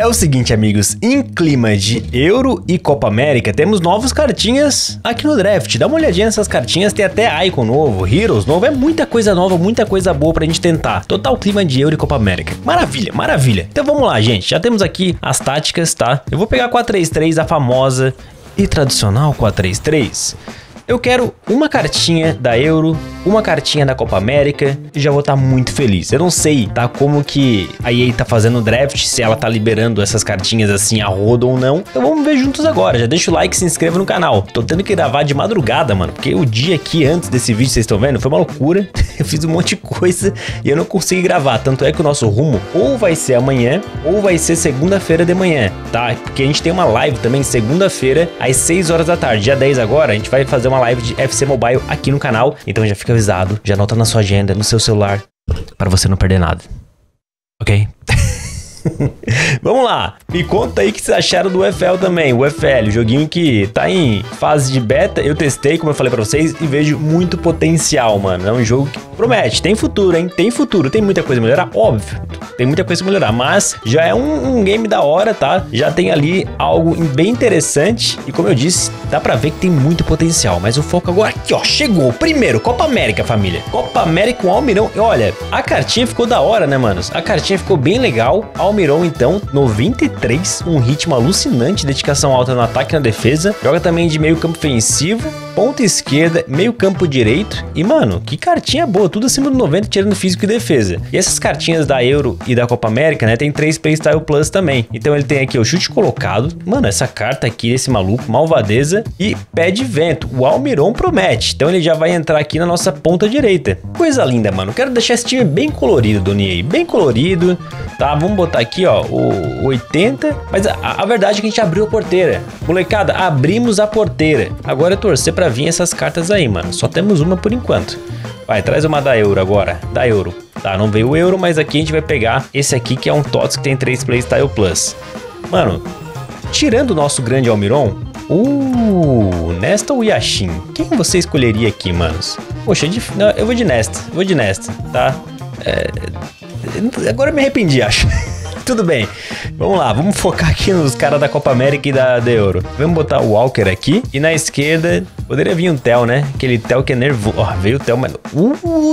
É o seguinte, amigos, em clima de Euro e Copa América, temos novos cartinhas aqui no draft. Dá uma olhadinha nessas cartinhas, tem até Icon novo, Heroes novo, é muita coisa boa pra gente tentar. Total clima de Euro e Copa América. Maravilha, maravilha. Então vamos lá, gente, já temos aqui as táticas, tá? Eu vou pegar a 4-3-3, a famosa e tradicional 4-3-3. Eu quero uma cartinha da Euro, uma cartinha da Copa América e já vou estar muito feliz. Eu não sei, tá, como que a EA tá fazendo o draft, se ela tá liberando essas cartinhas assim a rodo ou não. Então vamos ver juntos agora. Já deixa o like e se inscreva no canal. Tô tendo que gravar de madrugada, mano, porque o dia aqui antes desse vídeo, vocês estão vendo, foi uma loucura. Eu fiz um monte de coisa e eu não consegui gravar. Tanto é que o nosso rumo ou vai ser amanhã ou vai ser segunda-feira de manhã, tá? Porque a gente tem uma live também segunda-feira às 6 horas da tarde. Dia 10 agora, a gente vai fazer uma live de FC Mobile aqui no canal, então já fica avisado, já anota na sua agenda, no seu celular, para você não perder nada, ok? Vamos lá, me conta aí o que vocês acharam do UFL também, o UFL, joguinho que tá em fase de beta, eu testei, como eu falei pra vocês, e vejo muito potencial, mano, é um jogo que promete, tem futuro, hein, tem futuro, tem muita coisa a melhorar, óbvio, tem muita coisa a melhorar, mas já é um game da hora, tá, já tem ali algo bem interessante, e como eu disse, dá pra ver que tem muito potencial, mas o foco agora aqui, ó, chegou, primeiro, Copa América, família, Copa América com Almiron, e olha, a cartinha ficou da hora, né, manos, a cartinha ficou bem legal, Almiron, então, 93, um ritmo alucinante, dedicação alta no ataque e na defesa, joga também de meio campo ofensivo, ponta esquerda, meio campo direito, e mano, que cartinha boa, tudo acima do 90, tirando físico e defesa. E essas cartinhas da Euro e da Copa América, né, tem 3 Playstyle Plus também, então ele tem aqui o chute colocado, mano, essa carta aqui, esse maluco, malvadeza, e pé de vento, o Almiron promete, então ele já vai entrar aqui na nossa ponta direita. Coisa linda, mano, quero deixar esse time bem colorido, do EA, bem colorido, tá, vamos botar aqui, ó, o 80, mas a verdade é que a gente abriu a porteira, molecada, abrimos a porteira, agora é torcer pra vir essas cartas aí, mano. Só temos uma por enquanto. Vai, traz uma da Euro agora. Da Euro. Tá, não veio o Euro, mas aqui a gente vai pegar esse aqui que é um TOTS que tem 3 Playstyle Plus. Mano, tirando o nosso grande Almiron, Nesta ou Yashin? Quem você escolheria aqui, manos? Poxa, não, eu vou de Nesta. Vou de Nesta, tá? Agora eu me arrependi, acho. Tudo bem, vamos lá, vamos focar aqui nos caras da Copa América e da Euro. Vamos botar o Walker aqui, e na esquerda poderia vir um Theo, né? Aquele Theo que é nervoso, ó, veio o Theo, mas...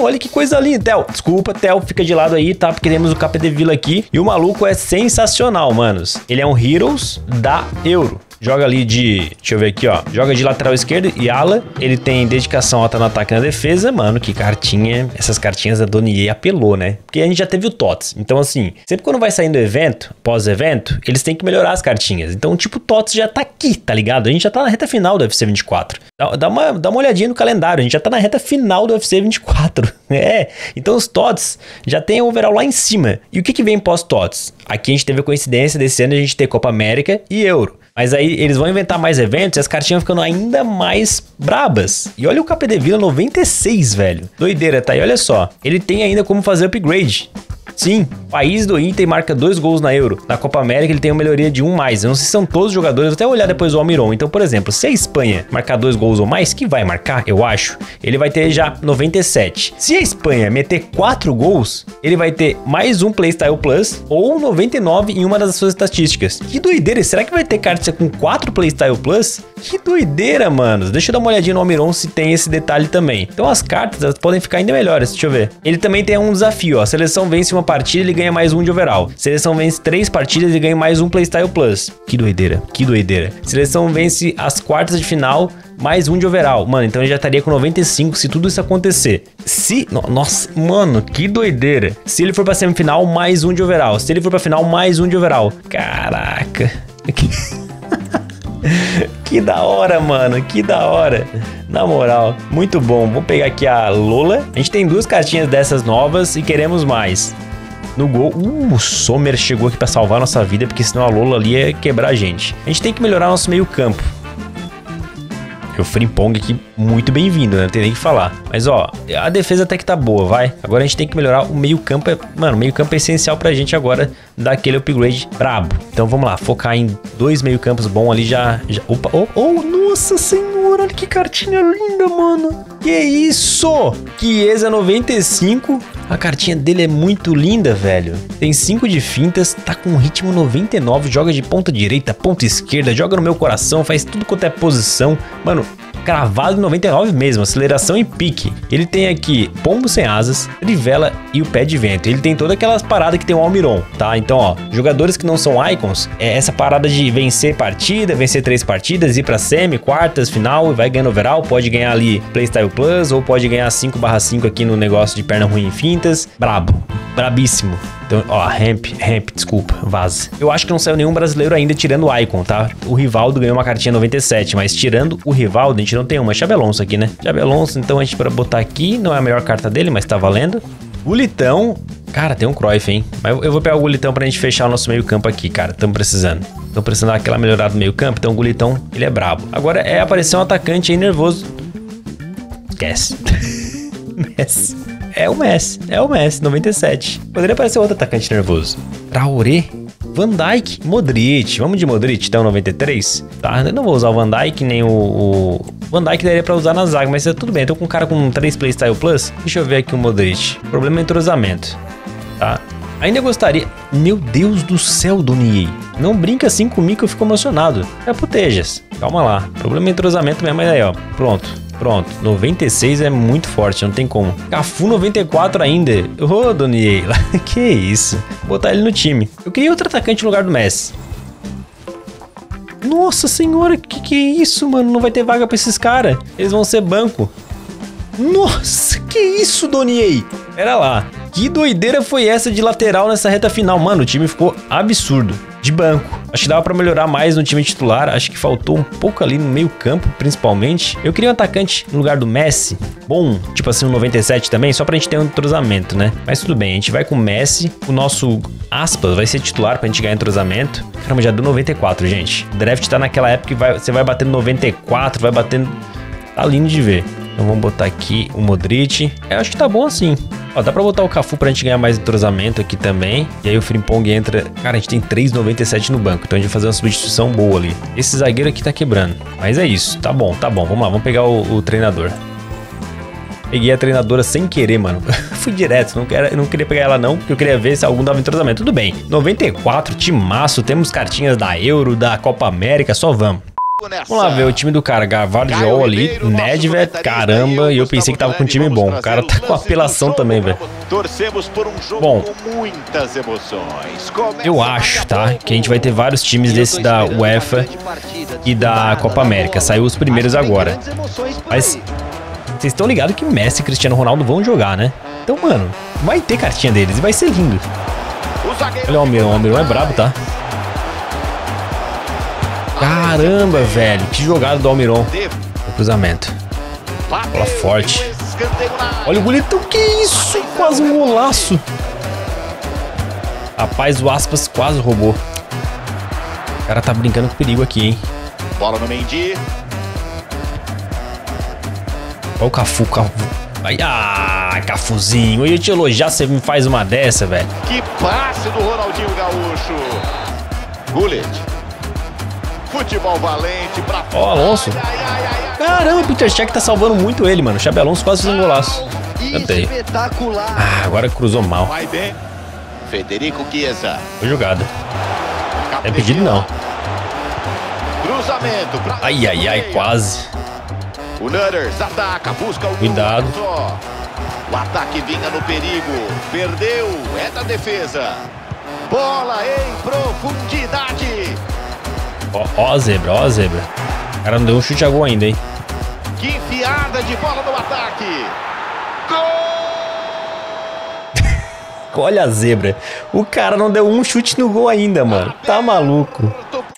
olha que coisa linda, Theo, desculpa, Theo, fica de lado aí, tá? Porque temos o Capdevila aqui, e o maluco é sensacional, manos. Ele é um Heroes da Euro. Joga ali de... deixa eu ver aqui, ó. Joga de lateral esquerdo e ala. Ele tem dedicação alta no ataque e na defesa. Mano, que cartinha. Essas cartinhas da Dona EA apelou, né? Porque a gente já teve o TOTS. Então, assim, sempre quando vai saindo evento, pós-evento, eles têm que melhorar as cartinhas. Então, tipo, o TOTS já tá aqui, tá ligado? A gente já tá na reta final do FC 24. Dá uma olhadinha no calendário. A gente já tá na reta final do FC 24. É. Então, os TOTS já tem o overall lá em cima. E o que que vem pós-TOTS? Aqui a gente teve a coincidência desse ano de a gente ter Copa América e Euro. Mas aí eles vão inventar mais eventos e as cartinhas ficando ainda mais brabas. E olha o Capdevila 96, velho. Doideira, tá? E olha só, ele tem ainda como fazer upgrade. Sim, país do Inter marca 2 gols na Euro. Na Copa América ele tem uma melhoria de 1 mais. Eu não sei se são todos os jogadores, vou até olhar depois o Almiron. Então, por exemplo, se a Espanha marcar 2 gols ou mais, que vai marcar, eu acho, ele vai ter já 97. Se a Espanha meter 4 gols, ele vai ter mais um Playstyle Plus ou 99 em uma das suas estatísticas. Que doideira, será que vai ter carta com 4 Playstyle Plus? Que doideira, mano. Deixa eu dar uma olhadinha no Almiron se tem esse detalhe também. Então as cartas, elas podem ficar ainda melhores, deixa eu ver. Ele também tem um desafio, ó. A seleção vence uma partida, ele ganha mais 1 de overall. Seleção vence 3 partidas e ganha mais 1 Playstyle Plus. Que doideira, que doideira. Seleção vence as quartas de final, mais 1 de overall. Mano, então ele já estaria com 95 se tudo isso acontecer. Se... nossa, mano, que doideira. Se ele for pra semifinal, mais 1 de overall. Se ele for pra final, mais 1 de overall. Caraca. Que da hora, mano, que da hora. Na moral, muito bom. Vou pegar aqui a Lola. A gente tem 2 cartinhas dessas novas e queremos mais. No gol, o Sommer chegou aqui pra salvar nossa vida, porque senão a Lola ali ia quebrar a gente. A gente tem que melhorar nosso meio campo. O Frimpong aqui, muito bem-vindo, né? Não tem nem o que falar. Mas, ó, a defesa até que tá boa, vai. Agora a gente tem que melhorar o meio-campo. Mano, o meio-campo é essencial pra gente agora dar aquele upgrade brabo. Então, vamos lá, focar em 2 meio-campos bons ali já... Opa, nossa senhora, olha que cartinha linda, mano. Que isso? Chiesa 95... A cartinha dele é muito linda, velho. Tem 5 de fintas, tá com um ritmo 99, joga de ponta direita, ponta esquerda, joga no meu coração, faz tudo quanto é posição. Mano, cravado em 99 mesmo, aceleração e pique. Ele tem aqui pombo sem asas, trivela e o pé de vento. Ele tem todas aquelas paradas que tem o Almiron, tá? Então, ó, jogadores que não são icons, é essa parada de vencer partida, vencer 3 partidas, ir pra semi, quartas, final, e vai ganhando overall, pode ganhar ali Playstyle Plus, ou pode ganhar 5/5 aqui no negócio de perna ruim em fintas. Brabo, brabíssimo. Então, ó, ramp, desculpa, vaza. Eu acho que não saiu nenhum brasileiro ainda tirando o Icon, tá? O Rivaldo ganhou uma cartinha 97, mas tirando o Rivaldo, a gente não tem uma. Xabi Alonso aqui, né? Xabi Alonso, então a gente para botar aqui, não é a melhor carta dele, mas tá valendo. Gulitão, cara, tem um Cruyff, hein? Mas eu vou pegar o Gulitão pra gente fechar o nosso meio campo aqui, cara, tamo precisando. Tamo precisando daquela melhorada no meio campo, então o Gulitão, ele é brabo. Agora é aparecer um atacante aí nervoso. Esquece. Messi. É o Messi, 97. Poderia aparecer outro atacante nervoso. Traoré, Van Dijk, Modric. Vamos de Modric, então, 93. Tá, eu não vou usar o Van Dijk, nem o... Van Dijk daria pra usar na zaga, mas tudo bem. Eu tô com um cara com 3 Playstyle Plus. Deixa eu ver aqui o Modric. Problema é entrosamento, tá? Ainda gostaria... Meu Deus do céu, Dona EA. Não brinca assim comigo que eu fico emocionado. É Putejas. Calma lá. Problema é entrosamento mesmo, mas aí, ó. Pronto. 96 é muito forte, não tem como. Cafu 94 ainda. Ô, Dona EA, que isso. Vou botar ele no time. Eu queria outro atacante no lugar do Messi. Nossa senhora, que é isso, mano? Não vai ter vaga pra esses caras. Eles vão ser banco. Nossa, que isso, Dona EA. Pera lá. Que doideira foi essa de lateral nessa reta final? Mano, o time ficou absurdo. De banco. Acho que dava pra melhorar mais no time titular. Acho que faltou um pouco ali no meio campo, principalmente. Eu queria um atacante no lugar do Messi. Bom, tipo assim, um 97 também, só pra gente ter um entrosamento, né? Mas tudo bem, a gente vai com o Messi. O nosso, aspas, vai ser titular pra gente ganhar entrosamento. Caramba, já deu 94, gente. O draft tá naquela época que você vai batendo 94, vai batendo... Tá lindo de ver. Então vamos botar aqui o Modric. Eu acho que tá bom assim. Ó, dá pra botar o Cafu pra gente ganhar mais entrosamento aqui também. E aí o Frimpong entra... Cara, a gente tem 3,97 no banco. Então a gente vai fazer uma substituição boa ali. Esse zagueiro aqui tá quebrando. Mas é isso. Tá bom, tá bom. Vamos lá, vamos pegar o treinador. Peguei a treinadora sem querer, mano. Fui direto, não queria pegar ela não, porque eu queria ver se algum dava entrosamento. Tudo bem. 94, timaço. Temos cartinhas da Euro, da Copa América. Só vamos. Vamos lá ver o time do cara, Gavardo, João ali, Nedved, caramba, e eu pensei que tava com um time bom, o cara tá com apelação também, velho. Bom, eu acho, tá, que a gente vai ter vários times desse da UEFA e da Copa América, saiu os primeiros agora, mas vocês estão ligados que Messi e Cristiano Ronaldo vão jogar, né? Então, mano, vai ter cartinha deles e vai ser lindo. Olha o Almiron é brabo, tá? Caramba, velho. Que jogada do Almiron. O cruzamento. Bola forte. Olha o Gulitão. Que isso? Quase um golaço. Rapaz, o Aspas quase roubou. O cara tá brincando com perigo aqui, hein? Bola no Mendy. Olha o Cafu, Ai, ah, Cafuzinho. Eu ia te elogiar se você me faz uma dessa, velho. Que passe do Ronaldinho Gaúcho. Gullit. Futebol valente pra fora. Ó, Alonso. Caramba, o Peter Schmeichel tá salvando muito ele, mano. O Xabi Alonso quase fez um golaço. Cantei. Ah, agora cruzou mal. Vai bem. Federico Chiesa. Foi jogada. É pedido, não. Cruzamento. Ai, ai, ai, quase. O Nutters ataca, busca o cuidado. O ataque vinha no perigo. Perdeu. É da defesa. Bola em profundidade. Ó a zebra, ó a zebra. O cara não deu um chute a gol ainda, hein? Que enfiada de bola no ataque. Gol! Olha a zebra. O cara não deu um chute no gol ainda, mano. Tá maluco.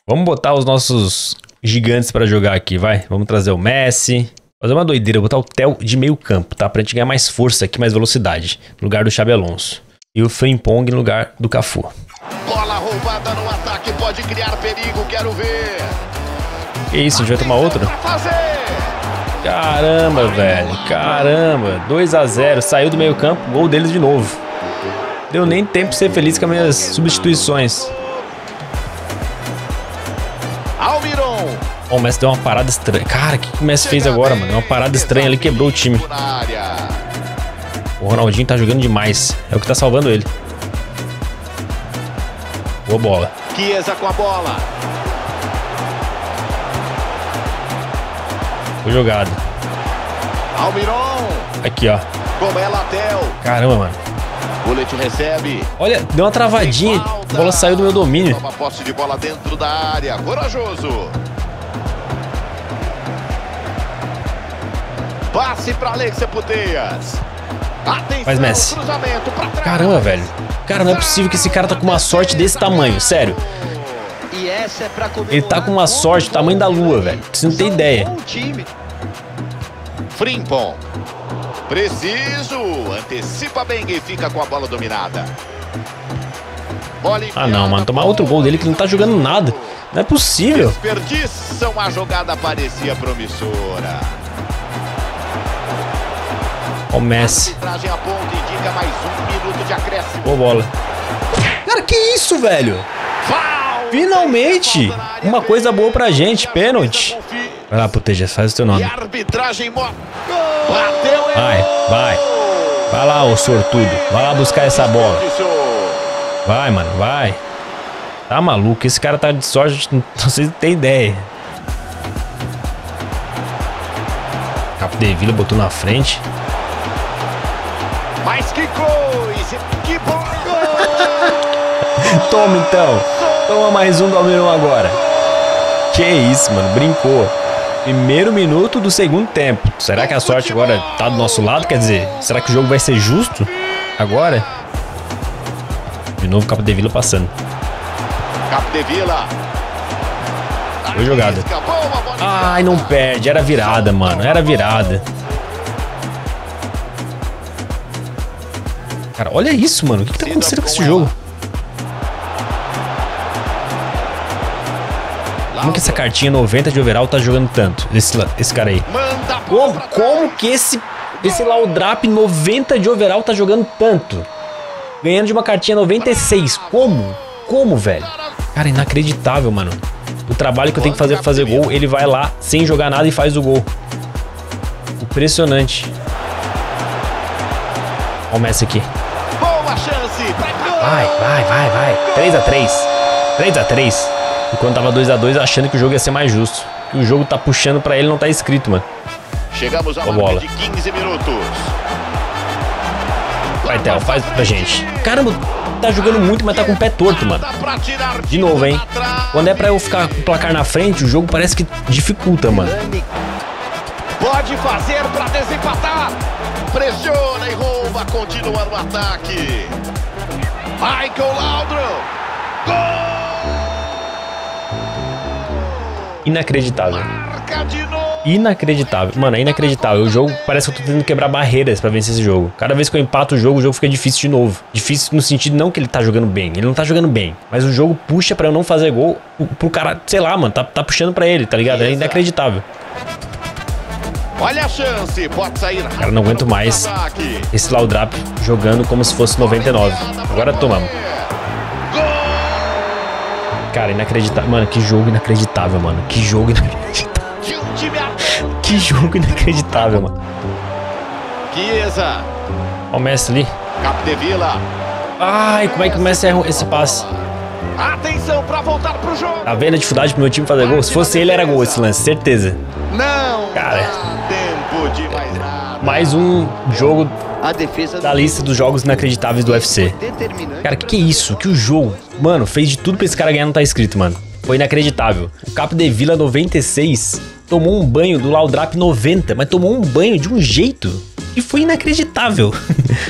Vamos botar os nossos gigantes pra jogar aqui, vai. Vamos trazer o Messi. Fazer uma doideira, botar o Theo de meio campo, tá? Pra gente ganhar mais força aqui, mais velocidade. No lugar do Xabi Alonso. E o Frimpong no lugar do Cafu. Bola roubada no ataque, pode criar perigo, quero ver. Que isso, a gente vai tomar outro? Caramba, velho, caramba. 2-0, saiu do meio campo, gol deles de novo. Deu nem tempo de ser feliz com as minhas substituições. Almiron. Bom, o Messi deu uma parada estranha. Cara, o que o Messi fez agora, mano? Uma parada estranha ali, quebrou o time. O Ronaldinho tá jogando demais. É o que tá salvando ele. Boa bola. Chiesa com a bola. Foi jogado. Almiron. Aqui, ó. Como é Theo. Caramba, mano. Gulitão recebe. Olha, deu uma travadinha. A bola saiu do meu domínio. Uma posse de bola dentro da área. Corajoso. Passe para Alexis Puteas. Atenção, mas Messi. Caramba, velho. Cara, não é possível que esse cara tá com uma sorte desse tamanho, sério. Ele tá com uma sorte do tamanho da lua, velho. Você não tem ideia. Frimpong. Preciso. Antecipa bem e fica com a bola dominada. Ah, não, mano. Tomar outro gol dele que não tá jogando nada. Não é possível. Desperdiçam. A jogada parecia promissora. O Messi. Boa bola. Cara, que isso, velho? Finalmente! Uma coisa boa pra gente. Pênalti. Vai lá, Puteas, faz o teu nome. Vai, vai. Vai lá, ô sortudo. Vai lá buscar essa bola. Vai, mano, vai. Tá maluco? Esse cara tá de sorte, vocês não tem ideia. Capdevila botou na frente. Mas que coisa, que bom! Toma então, toma mais um do Almiron agora. Que isso, mano, brincou. Primeiro minuto do segundo tempo. Será que a sorte agora tá do nosso lado? Quer dizer, será que o jogo vai ser justo agora? De novo, Capdevila passando. Capdevila. Foi jogada. Ai, não perde, era virada, mano, era virada. Cara, olha isso, mano. O que tá acontecendo com esse jogo? Como que essa cartinha 90 de overall tá jogando tanto? Esse cara aí. Como que esse Laudrup 90 de overall tá jogando tanto? Ganhando de uma cartinha 96. Como? Como, velho? Cara, inacreditável, mano. O trabalho que eu tenho que fazer pra fazer gol, ele vai lá sem jogar nada e faz o gol. Impressionante. Olha o Messi aqui. Vai, vai, vai, vai. 3x3. 3x3. Enquanto tava 2x2, achando que o jogo ia ser mais justo. E o jogo tá puxando pra ele, não tá escrito, mano. Chegamos à bola de 15 minutos. Vai, Theo, faz pra gente. Caramba, tá jogando muito, mas tá com o pé torto, mano. De novo, hein. Quando é pra eu ficar com o placar na frente, o jogo parece que dificulta, mano. Pode fazer pra desempatar. Pressiona e rouba. Continua no ataque. Michael Laudrup. Gol! Inacreditável. Inacreditável. Mano, é inacreditável. O jogo parece que eu tô tentando quebrar barreiras pra vencer esse jogo. Cada vez que eu empato o jogo fica difícil de novo. Difícil no sentido não que ele tá jogando bem. Ele não tá jogando bem. Mas o jogo puxa pra eu não fazer gol pro cara, sei lá, mano. Tá puxando pra ele, tá ligado? É inacreditável. Olha a chance, pode sair. Cara, não aguento mais esse Laudrup jogando como se fosse 99. Agora tomamos. Cara, inacreditável. Mano, que jogo inacreditável, mano. Que jogo inacreditável. Que jogo inacreditável, mano. Chiesa. Olha o Messi ali. Capdevila. Ai, como é que o Messi erra esse passe? Atenção pra voltar pro jogo. Tá vendo a dificuldade pro meu time fazer gol? Se fosse ele, era gol esse lance, certeza. Não. Cara. Mais um jogo da lista dos jogos inacreditáveis do UFC. Cara, que é isso? Que o jogo, mano, fez de tudo pra esse cara ganhar, não tá escrito, mano. Foi inacreditável. O Capdevila 96 tomou um banho do Laudrup 90, mas tomou um banho de um jeito que foi inacreditável.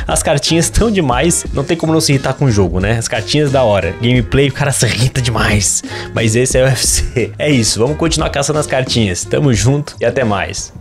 As cartinhas estão demais, não tem como não se irritar com o jogo, né? As cartinhas da hora, gameplay, o cara se irrita demais. Mas esse é o UFC. É isso, vamos continuar caçando as cartinhas. Tamo junto e até mais.